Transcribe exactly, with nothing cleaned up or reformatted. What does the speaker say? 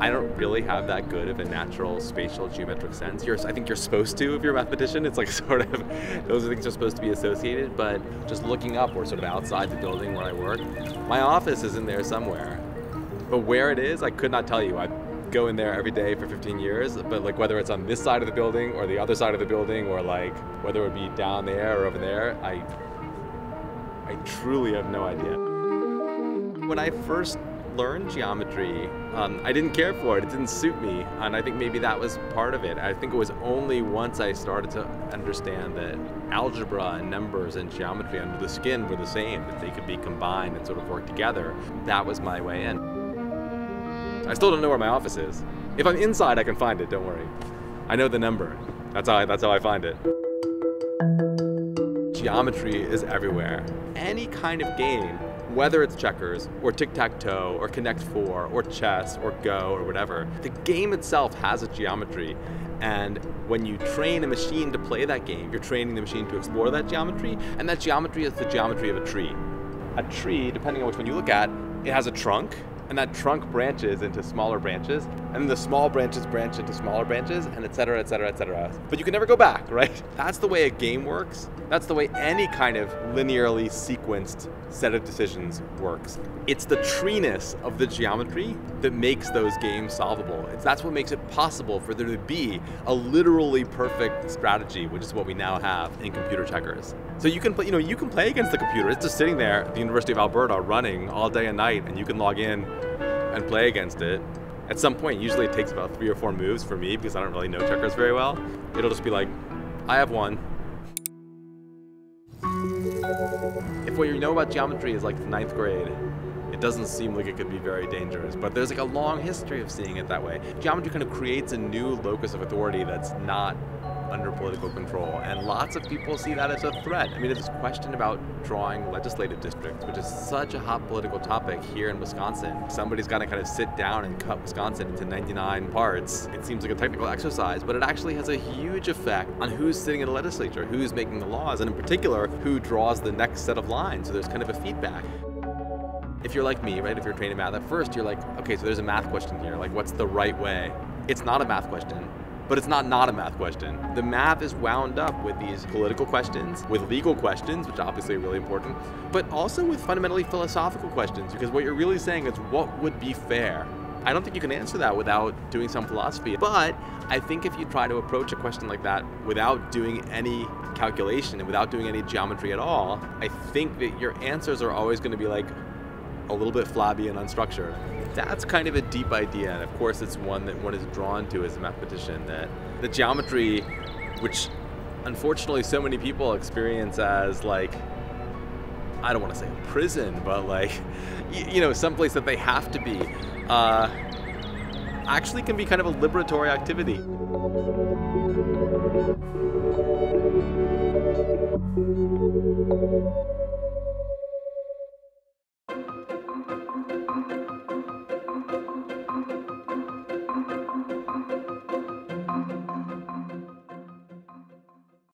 I don't really have that good of a natural spatial geometric sense. You're, I think you're supposed to if you're a mathematician. It's like sort of, those are things are supposed to be associated, but just looking up, we're sort of outside the building where I work. My office is in there somewhere, but where it is, I could not tell you. I go in there every day for fifteen years, but like whether it's on this side of the building or the other side of the building, or like whether it would be down there or over there, I, I truly have no idea. When I first learned geometry, um, I didn't care for it, it didn't suit me, and I think maybe that was part of it. I think it was only once I started to understand that algebra and numbers and geometry under the skin were the same, that they could be combined and sort of work together, that was my way in. I still don't know where my office is. If I'm inside, I can find it, don't worry. I know the number, that's how I, that's how I find it. Geometry is everywhere. Any kind of game, whether it's checkers, or tic-tac-toe, or Connect Four, or chess, or Go, or whatever, the game itself has a geometry. And when you train a machine to play that game, you're training the machine to explore that geometry, and that geometry is the geometry of a tree. A tree, depending on which one you look at, it has a trunk, and that trunk branches into smaller branches, and the small branches branch into smaller branches, and et cetera, et cetera, et cetera. But you can never go back, right? That's the way a game works. That's the way any kind of linearly sequenced set of decisions works. It's the treeness of the geometry that makes those games solvable. It's, that's what makes it possible for there to be a literally perfect strategy, which is what we now have in computer checkers. So you can play, you know, you can play against the computer. It's just sitting there at the University of Alberta running all day and night, and you can log in and play against it. At some point, usually it takes about three or four moves for me because I don't really know checkers very well. It'll just be like, I have one. If what you know about geometry is like the ninth grade, it doesn't seem like it could be very dangerous, but there's like a long history of seeing it that way. Geometry kind of creates a new locus of authority that's not under political control, and lots of people see that as a threat. I mean, there's this question about drawing legislative districts, which is such a hot political topic here in Wisconsin. Somebody's got to kind of sit down and cut Wisconsin into ninety-nine parts. It seems like a technical exercise, but it actually has a huge effect on who's sitting in the legislature, who's making the laws, and in particular, who draws the next set of lines. So there's kind of a feedback. If you're like me, right, if you're trained in math, at first you're like, okay, so there's a math question here. Like, what's the right way? It's not a math question. But it's not not a math question. The math is wound up with these political questions, with legal questions, which obviously are really important, but also with fundamentally philosophical questions, because what you're really saying is what would be fair? I don't think you can answer that without doing some philosophy, but I think if you try to approach a question like that without doing any calculation and without doing any geometry at all, I think that your answers are always going to be like a little bit flabby and unstructured. That's kind of a deep idea, and of course it's one that one is drawn to as a mathematician, that the geometry, which unfortunately so many people experience as like, I don't want to say a prison, but like, you know, someplace that they have to be, uh, actually can be kind of a liberatory activity. Thank you.